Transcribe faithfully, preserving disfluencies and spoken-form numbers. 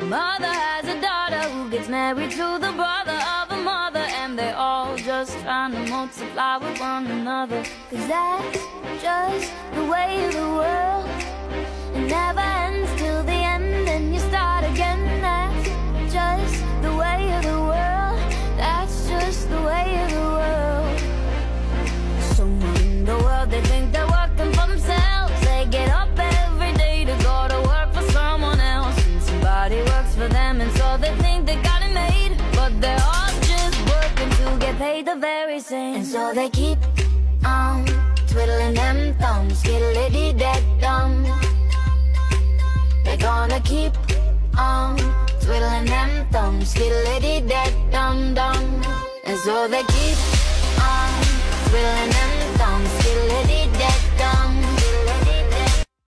The mother has a daughter who gets married to the brother of a mother, and they're all just trying to multiply with one another. Cause that's just the way of the world. It never ends till the end and you start again. That's just the way of the world. That's just the way of the world. Someone in the world, they think they're working for themselves. They get up every day to go to work for someone else, and somebody works for them, and so they think they got it made. But they're all just working to get paid the very same. And so they keep on twiddling them thumbs, skiddly-dee-dead-dum. They're gonna keep on twiddling them thumbs, skiddly-dee-dead-dum-dum. And so they keep on twiddling them thumbs, skiddly-dee-dead-dum.